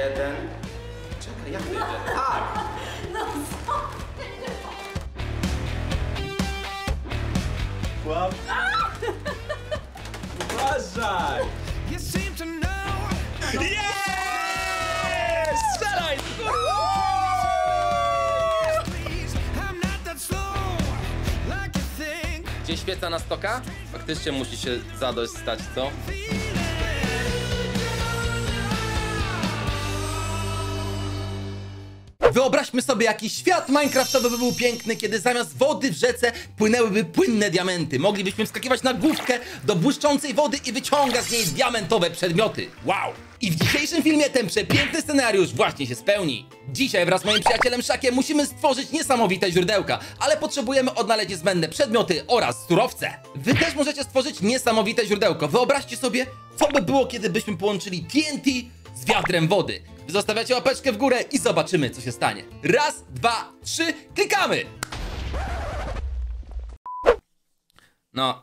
jeden. Czekaj, jak to idę? A! No co? Łap! Uważaj! Yes! Strzelaj! Gdzie świeca na stoka? Faktycznie musi się zadość stać, co? Wyobraźmy sobie, jaki świat minecraftowy by był piękny, kiedy zamiast wody w rzece płynęłyby płynne diamenty. Moglibyśmy wskakiwać na główkę do błyszczącej wody i wyciągać z niej diamentowe przedmioty. Wow! I w dzisiejszym filmie ten przepiękny scenariusz właśnie się spełni. Dzisiaj wraz z moim przyjacielem Szakiem musimy stworzyć niesamowite źródełka, ale potrzebujemy odnaleźć zbędne przedmioty oraz surowce. Wy też możecie stworzyć niesamowite źródełko. Wyobraźcie sobie, co by było, kiedybyśmy połączyli TNT z wiadrem wody. Zostawiacie łapeczkę w górę i zobaczymy, co się stanie. Raz, dwa, trzy, klikamy! No,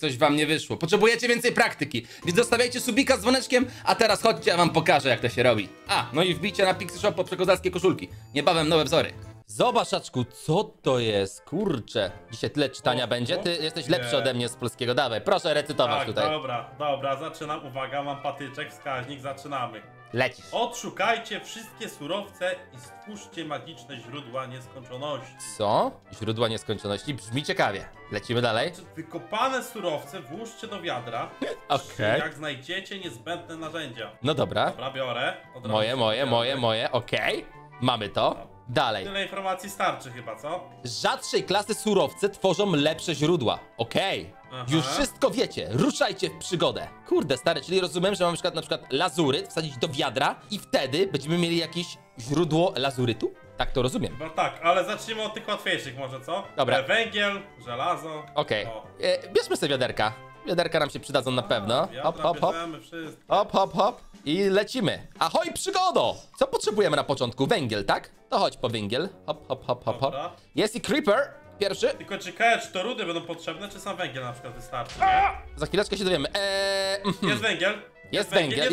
coś wam nie wyszło. Potrzebujecie więcej praktyki, więc zostawiajcie subika z dzwoneczkiem, a teraz chodźcie, ja wam pokażę, jak to się robi. A, no i wbijcie na Pixieshop po przekozackie koszulki. Niebawem nowe wzory. Zobacz, Szaczku, co to jest? Kurczę, dzisiaj tyle czytania będzie. Ty jesteś lepszy ode mnie z polskiego. Dawaj, proszę recytować tak, tutaj. Dobra, zaczynam. Uwaga, mam patyczek, wskaźnik, zaczynamy. Lecisz. Odszukajcie wszystkie surowce i stwórzcie magiczne źródła nieskończoności. Co? Źródła nieskończoności? Brzmi ciekawie. Lecimy dalej. Wykopane surowce włóżcie do wiadra. Okej. Jak znajdziecie niezbędne narzędzia. No dobra. Dobra, biorę. Moje. Okej. Mamy to. Dalej. Tyle informacji starczy chyba, co? Rzadszej klasy surowce tworzą lepsze źródła. Okej. Już wszystko wiecie. Ruszajcie w przygodę. Kurde, stary, czyli rozumiem, że mam na przykład lazuryt wsadzić do wiadra i wtedy będziemy mieli jakieś źródło lazurytu? Tak to rozumiem. Chyba tak, ale zacznijmy od tych łatwiejszych może, co? Dobra. Węgiel, żelazo. Okej. Bierzmy sobie wiaderka. Wiaderka nam się przydadzą na pewno. Hop, hop, hop. Hop, hop, hop. I lecimy. Ahoj, przygodo! Co potrzebujemy na początku? Węgiel, tak? To chodź po węgiel. Hop, hop, hop, hop, hop. Jest i creeper. Pierwszy. Tylko czekaj, czy to rudy będą potrzebne, czy sam węgiel na przykład wystarczy. Za chwileczkę się dowiemy. Jest węgiel.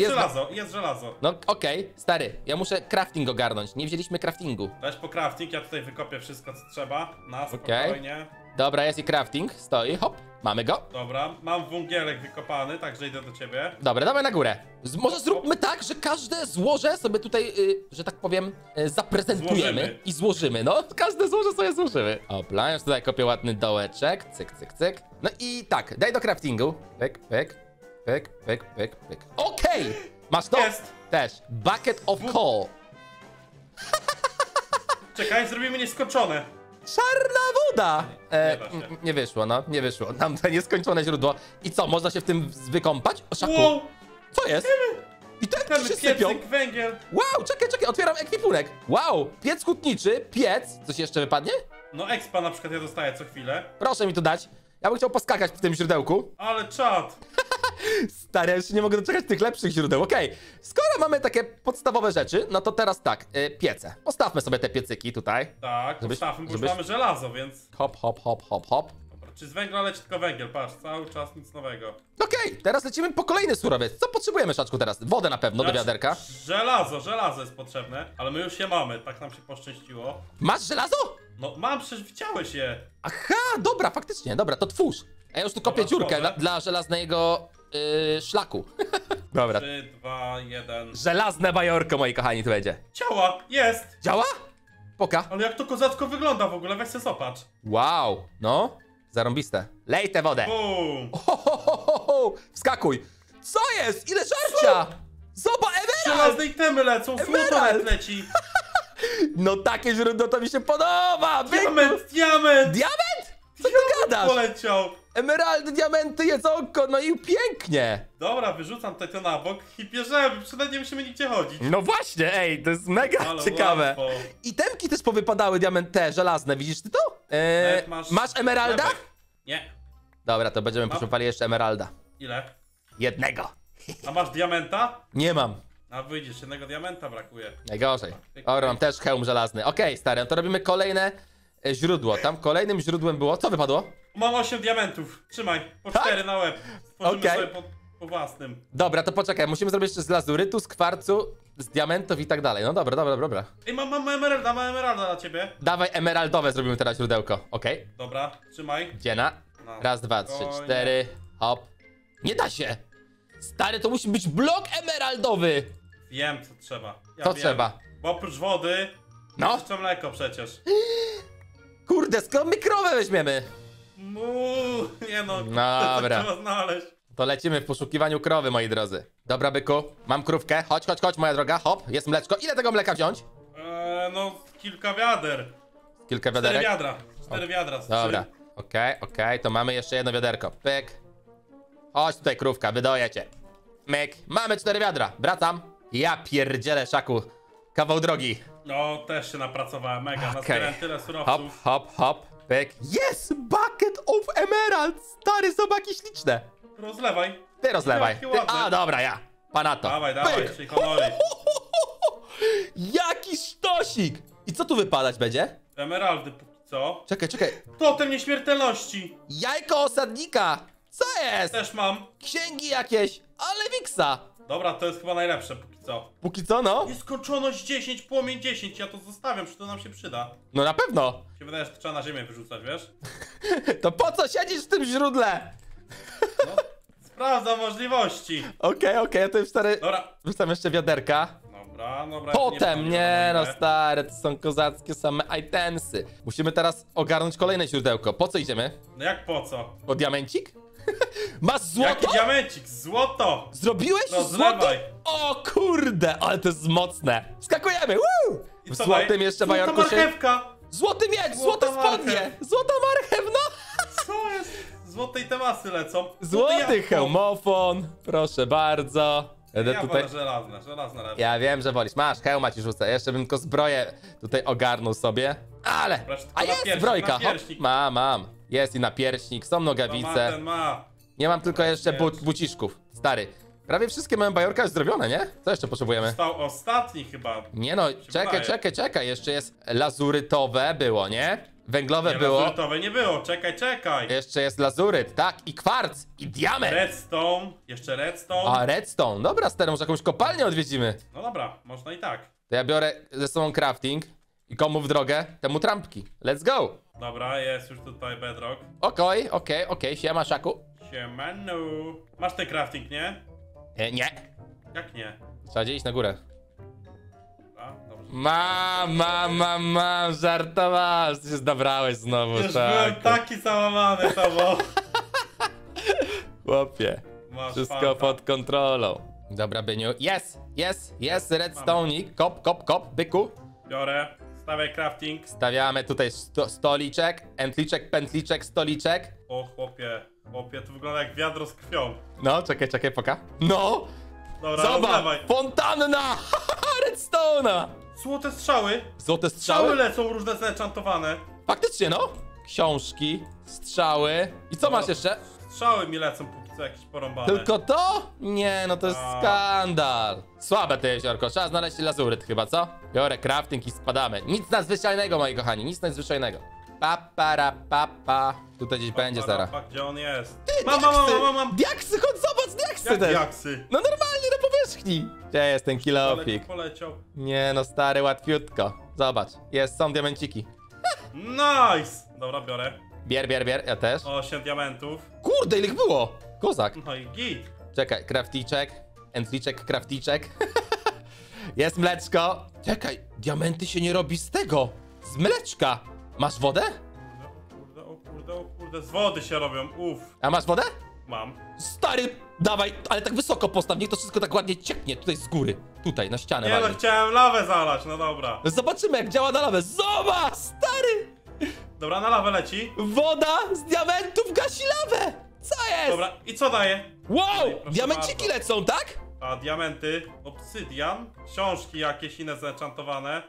Jest żelazo. No okej, stary, ja muszę crafting ogarnąć. Nie wzięliśmy craftingu. Weź po crafting, ja tutaj wykopię wszystko, co trzeba. Na spokojnie. Dobra, jest i crafting. Stoi, hop. Mamy go. Dobra, mam węgielek wykopany, także idę do ciebie. Dobra, dawaj na górę. Może zróbmy tak, że każde złoże sobie tutaj, że tak powiem, zaprezentujemy. Złożymy. No, każde złoże sobie złożymy. Opla, już tutaj kopię ładny dołeczek. Cyk, cyk, cyk. No i tak, daj do craftingu. Pyk, pyk, pyk, pyk, pyk, pyk. Okej! Masz to? Jest. Też. Bucket of coal. Czekaj, zrobimy nieskończone. Czarna woda! Nie wyszło, no, nie wyszło. Nam to nieskończone źródło. I co, można się w tym wykąpać? O, Szaku! Wow. Co jest? I tak się sypią. Węgiel. Wow, czekaj, otwieram ekwipunek. Wow, piec hutniczy, piec. Coś jeszcze wypadnie? No, expa na przykład ja dostaję co chwilę. Proszę mi to dać. Ja bym chciał poskakać w tym źródełku. Ale czad! Stary, ja już nie mogę doczekać tych lepszych źródeł. Okej, skoro mamy takie podstawowe rzeczy, no to teraz tak, piece. Postawmy sobie te piecyki tutaj. Tak, postawmy, bo już mamy żelazo, więc... Hop, hop, hop, hop, hop. Dobra, czy z węgla leci tylko węgiel? Patrz, cały czas nic nowego. Okej, teraz lecimy po kolejny surowiec. Co potrzebujemy, Szaczku, teraz? Wodę na pewno do wiaderka. Żelazo jest potrzebne, ale my już je mamy, tak nam się poszczęściło. Masz żelazo? No mam, przecież widziałeś je. Aha, dobra, faktycznie, dobra, to twórz. A ja już tu kopię dziurkę dla żelaznego... szlaku. Dobra. 3, 2, 1. Żelazne bajorko, moi kochani, tu będzie. Działa, jest. Działa? Poka. Ale jak to kozacko wygląda w ogóle, weź se zobacz. Wow, no, zarąbiste. Lej tę wodę. Ho. Wskakuj. Co jest? Ile żarcia? Zobacz, emerald. Żelazne itemy lecą, emerald leci. No takie źródło to mi się podoba. Diament? Co ty gadasz? Poleciał. Emeraldy, diamenty, jedzonko, no i pięknie! Dobra, wyrzucam to na bok i bierzemy, przynajmniej musimy nigdzie chodzić. No właśnie, ej, to jest mega ciekawe. Łatwo. Itemki też powypadały, diamenty, żelazne, widzisz ty to? Masz emeralda? Nie. Dobra, to będziemy poszukali jeszcze emeralda. Ile? Jednego. A masz diamenta? Nie mam. A widzisz, jednego diamenta brakuje. Najgorzej. Dobra, mam też hełm żelazny. Okej, stary, no to robimy kolejne źródło. Tam kolejnym źródłem było, co wypadło? Mam 8 diamentów, trzymaj, po 4 na łeb. Stworzymy sobie po własnym. Dobra, to poczekaj, musimy zrobić jeszcze z lazurytu, z kwarcu z diamentów i tak dalej. No dobra, dobra, dobra. Ej, mam emeralda dla ciebie. Dawaj emeraldowe zrobimy teraz źródełko, okej. Dobra, trzymaj. Dziena. No. Raz, dwa, trzy, cztery, hop. Nie da się! Stary, to musi być blok emeraldowy! Wiem, co trzeba. Co trzeba? Bo oprócz wody, no jeszcze mleko przecież. Kurde, skąd my krowę weźmiemy? Muuu, nie no, dobra. To trzeba znaleźć. To lecimy w poszukiwaniu krowy, moi drodzy. Dobra, byku, mam krówkę, chodź, chodź, chodź, moja droga, hop, jest mleczko. Ile tego mleka wziąć? No, kilka wiader. Kilka wiaderek? 4 wiadra, 4 wiadra. Dobra, okej, okej, to mamy jeszcze jedno wiaderko, pyk. Chodź tutaj, krówka, wydoję cię. Myk, mamy 4 wiadra, wracam. Ja pierdzielę, Szaku, kawał drogi. No, też się napracowałem, mega, nazbierałem tyle surowców. Hop, hop, hop, pyk. Jest bucket of emerald, stary, zobaki śliczne. Rozlewaj. Ty rozlewaj. Ty, a, dobra, ja. Panato. Dawaj, dawaj, czyli honory. Jaki sztosik. I co tu wypadać będzie? Emeraldy, póki co. Czekaj, czekaj. Totem nieśmiertelności. Jajko osadnika. Co jest? Też mam. Księgi jakieś, ale wiksa. Dobra, to jest chyba najlepsze póki co. Póki co, no? Nieskończoność 10, płomień 10. Ja to zostawiam, że to nam się przyda. No na pewno. Się wydaje, że to trzeba na ziemię wyrzucać, wiesz? To po co siedzisz w tym źródle? No, sprawdzam możliwości. Okej, okej, ja tutaj wstary... Dobra. Wrzucam jeszcze wiaderka. Dobra, dobra. Potem, nie no stary, to są kozackie same itemsy. Musimy teraz ogarnąć kolejne źródełko. Po co idziemy? No jak po co? Po diamencik? Masz złoto? Jaki diamencik? Złoto! Zrobiłeś złoto? O kurde, ale to jest mocne. Skakujemy, woo! W złotym jeszcze bajorkusie. Złota marchewka! Złoty miecz, złote spodnie! Złota marchewna! Co jest? Złotej temasy lecą. Złoty hełmofon, proszę bardzo. Ja tutaj... żelazne lepiej. Ja wiem, że wolisz. Masz, hełma ci rzucę. Jeszcze bym tylko zbroję tutaj ogarnął sobie. Ale! A jest zbrojka! Mam. Jest i napierśnik, są nogawice. Nie mam tylko jeszcze buciszków. Stary, prawie wszystkie moje bajorka już zrobione, nie? Co jeszcze potrzebujemy? Został ostatni chyba. Nie no, czekaj. Jeszcze jest lazurytowe było, nie? Węglowe nie, było. Lazurytowe nie było, czekaj. Jeszcze jest lazuryt, tak, i kwarc, i diament. Redstone, jeszcze redstone. A, redstone, dobra, stary, może jakąś kopalnię odwiedzimy. No dobra, można i tak. To ja biorę ze sobą crafting i komu w drogę, temu trampki. Let's go. Dobra, jest już tutaj bedrock. Okej, siema, Szaku. Siemanu. Masz ten crafting, nie? Nie. Jak nie? Trzeba iść na górę. Mam, żartowałeś, ty się zabrałeś znowu. Już byłem taki załamany sobą. Chłopie, wszystko pod kontrolą. Dobra, Byniu, jest redstone'ik, kop, byku. Biorę, stawiaj crafting. Stawiamy tutaj stoliczek, entliczek, pętliczek, stoliczek. O chłopie, to wygląda jak wiadro z krwią. No, czekaj, poka. No! Dobra, zobacz, fontanna! Redstone'a! Złote strzały! Złote strzały? Strzały lecą różne zenchantowane. Faktycznie, no! Książki, strzały. I co masz jeszcze? Strzały mi lecą póki co jakieś porąbane. Tylko to? Nie, no to jest skandal. Słabe to jeziorko, trzeba znaleźć lazuryt chyba, co? Biorę crafting i spadamy. Nic nadzwyczajnego, moi kochani, nic nadzwyczajnego. Papa. Tutaj gdzieś będzie zaraz. Gdzie on jest? Ty, mam. Diaksy, chodź, zobacz, diaksy też. Diaksy? No normalnie na powierzchni. Gdzie jest ten kilofik? Poleciał. Nie no, stary, łatwiutko. Zobacz, są diamenciki. Nice! Dobra, biorę. Bier, ja też. 8 diamentów. Kurde, ile ich było? Kozak. No i git. Czekaj, crafticzek, entliczek, crafticzek. Jest mleczko. Czekaj, diamenty się nie robi z tego. Z mleczka. Masz wodę? Kurde, z wody się robią, uff. A masz wodę? Mam. Stary, dawaj, ale tak wysoko postaw, niech to wszystko tak ładnie cieknie, tutaj z góry. Tutaj, na ścianę. Nie no, chciałem lawę zalać, no dobra. Zobaczymy, jak działa na lawę. Zobacz, stary! Dobra, na lawę leci. Woda z diamentów gasi lawę! Co jest? Dobra, i co daje? Wow, diamenciki lecą, tak? A, diamenty, obsydian, książki jakieś inne zenchantowane.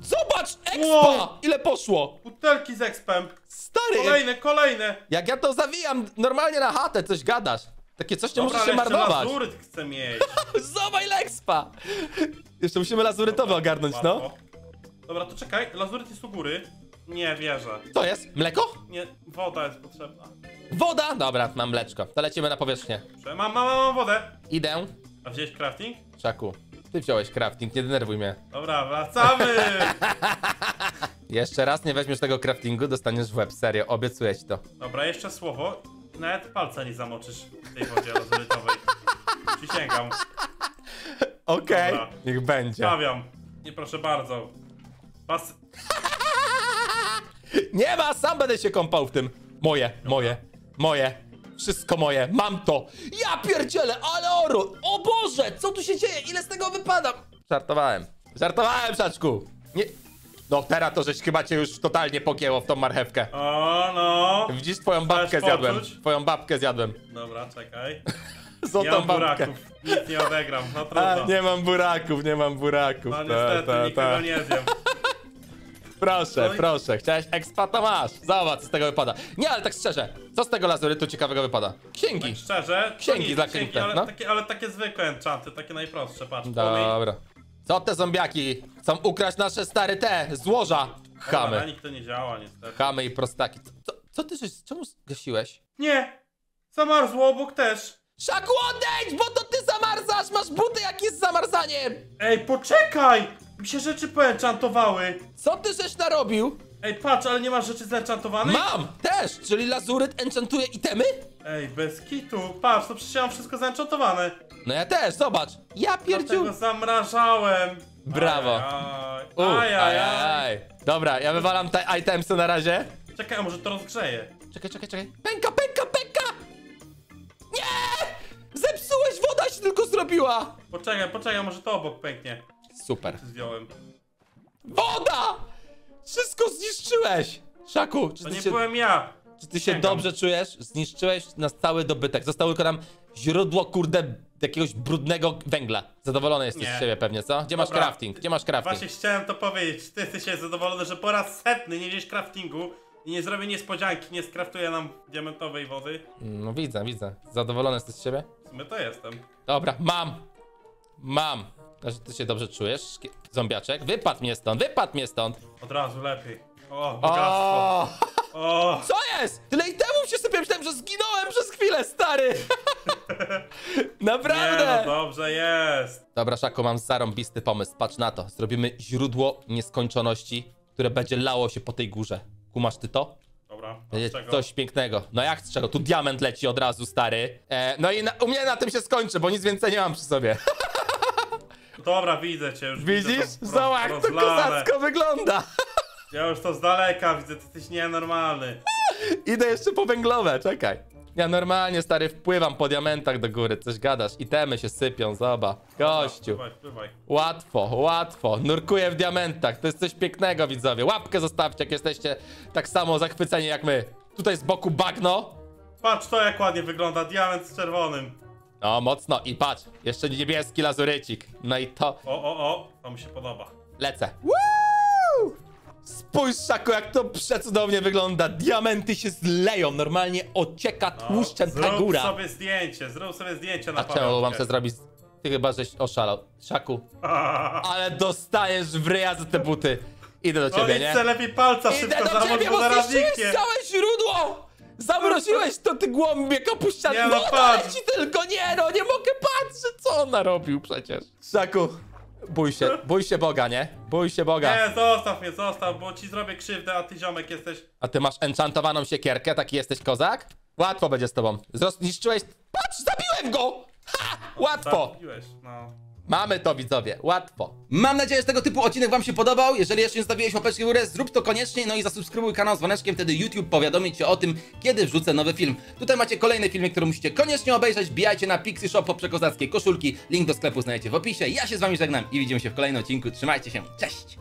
Zobacz, EXPO! Wow. Ile poszło? Butelki z EXPem. Stary! Kolejne! Jak ja to zawijam normalnie na chatę, coś gadasz. Takie coś nie muszę się marnować. Lazuryt chcę mieć. Zobacz, ile EXPa! Jeszcze musimy lazurytowe ogarnąć, no. Dobra, to czekaj, lazuryt jest u góry. Nie wierzę. Co jest? Mleko? Nie, woda jest potrzebna. Woda? Dobra, mam mleczko. To lecimy na powierzchnię. Mam wodę. Idę. A wziąłeś crafting? Szaku. Ty wziąłeś crafting, nie denerwuj mnie. Dobra, wracamy! Jeszcze raz nie weźmiesz tego craftingu, dostaniesz w łeb, serio, obiecuję ci to. Dobra, jeszcze słowo, nawet palca nie zamoczysz w tej wodzie rozrytowej. Przysięgam. Okej, okay, niech będzie. Stawiam, nie proszę bardzo. Pas... Nie ma, sam będę się kąpał w tym. Moje, dobra. moje. Wszystko moje, mam to! Ja pierdzielę, ale oru! O Boże, co tu się dzieje? Ile z tego wypadam? Żartowałem. Żartowałem, Szaczku! Nie... No teraz to, żeś chyba cię już totalnie pokięło w tą marchewkę. O, no! Widzisz, twoją babkę zjadłem. Twoją babkę zjadłem. Dobra, czekaj. Co nie tą mam babkę? Buraków. Nic nie odegram, no trudno. A, nie mam buraków, nie mam buraków. No niestety, nikogo nie zjem. Proszę, proszę, chciałeś expa, to masz. Zobacz, co z tego wypada. Nie, ale tak szczerze, co z tego lazurytu ciekawego wypada? Księgi. Tak szczerze? Księgi dla klienta, ale, no? Ale takie zwykłe enchanty, takie najprostsze, patrz. Dobra. Co te zombiaki? Chcą ukraść nasze stare te złoża. Chamy. Dobra, na nich to nie działa, niestety. Chamy i prostaki. Co ty żeś, czemu zgasiłeś? Nie, zamarzło obok też. Szaku, odejdź, bo to ty zamarzasz, masz buty, jak jest zamarzaniem. Ej, poczekaj. Mi się rzeczy poenchantowały. Co ty żeś narobił? Ej, patrz, ale nie masz rzeczy zenchantowanych? Mam! Też! Czyli lazuryt enchantuje itemy? Ej, bez kitu. Patrz, to przecież ja mam wszystko zenchantowane. No ja też, zobacz. Ja pierdziu... Dlatego zamrażałem. Brawo. Ajajaj. Dobra, ja wywalam te itemsy na razie. Czekaj, a może to rozgrzeje? Czekaj. Pęka! Nie! Zepsułeś, woda się tylko zrobiła. Poczekaj, może to obok pęknie. Super. Zdjąłem. Woda! Wszystko zniszczyłeś! Szaku, czy to ty nie się, byłem ja! Czy ty się dobrze czujesz? Zniszczyłeś nas cały dobytek. Zostało tylko nam źródło, kurde, jakiegoś brudnego węgla. Zadowolony jesteś z siebie pewnie, co? Gdzie masz crafting? Gdzie masz crafting? Właśnie chciałem to powiedzieć. Ty jesteś zadowolony, że po raz setny nie wziąłeś craftingu i nie zrobię niespodzianki, nie skraftuję nam diamentowej wody. No widzę. Zadowolony jesteś z siebie? W sumie to jestem. Dobra, mam! Znaczy, ty się dobrze czujesz, zombiaczek? Wypadł mnie stąd! Od razu lepiej. O, bogactwo. O. Co jest? Tyle itemów się sypię, myślałem, że zginąłem przez chwilę, stary! Naprawdę! Nie, no dobrze jest! Dobra, Szaku, mam zarąbisty pomysł, patrz na to. Zrobimy źródło nieskończoności, które będzie lało się po tej górze. Kumasz ty to? Dobra, coś pięknego. No jak z czego? Tu diament leci od razu, stary. No i u mnie na tym się skończy, bo nic więcej nie mam przy sobie. Dobra, widzę cię już. Widzisz? Zobacz, jak to kozacko wygląda. Ja już to z daleka widzę, ty jesteś nienormalny. Idę jeszcze po węglowe, czekaj. Ja normalnie, stary, wpływam po diamentach do góry, coś gadasz. Itemy się sypią, zobacz. Gościu. Pływaj. Łatwo. Nurkuję w diamentach, to jest coś pięknego, widzowie. Łapkę zostawcie, jak jesteście tak samo zachwyceni jak my. Tutaj z boku bagno. Patrz to, jak ładnie wygląda, diament z czerwonym. No mocno i patrz, jeszcze niebieski lazurycik. No i to... O, to mi się podoba. Lecę. Woo! Spójrz, Szaku, jak to przecudownie wygląda. Diamenty się zleją, normalnie ocieka tłuszczem ta góra. Zrób sobie zdjęcie na pamiątkę. A czemu mam sobie zrobić? Ty chyba żeś oszalał, Szaku. Ale dostaniesz w ryja za te buty. Idę do ciebie, nie? Lepiej palca szybko zamówił. Idę do ciebie, bo zniszczyłeś całe źródło! Zamroziłeś to, ty głąbie kapuściany. Nie, no patrz. Ci tylko, nie no, nie mogę patrzeć, co on narobił przecież. Szaku, bój się Boga, nie? Bój się Boga. Nie, zostaw mnie, bo ci zrobię krzywdę, a ty ziomek jesteś... A ty masz enchantowaną siekierkę, taki jesteś kozak? Łatwo będzie z tobą. Zniszczyłeś... Patrz, zabiłem go! Ha! Łatwo! Zabiłeś, no. Mamy to, widzowie, łatwo. Mam nadzieję, że tego typu odcinek wam się podobał. Jeżeli jeszcze nie zostawiłeś łapeczki w górę, zrób to koniecznie. No i zasubskrybuj kanał z dzwoneczkiem, wtedy YouTube powiadomi cię o tym, kiedy wrzucę nowy film. Tutaj macie kolejne filmy, które musicie koniecznie obejrzeć. Wbijajcie na Pixieshop po przekozackie koszulki. Link do sklepu znajdziecie w opisie. Ja się z wami żegnam i widzimy się w kolejnym odcinku. Trzymajcie się, cześć!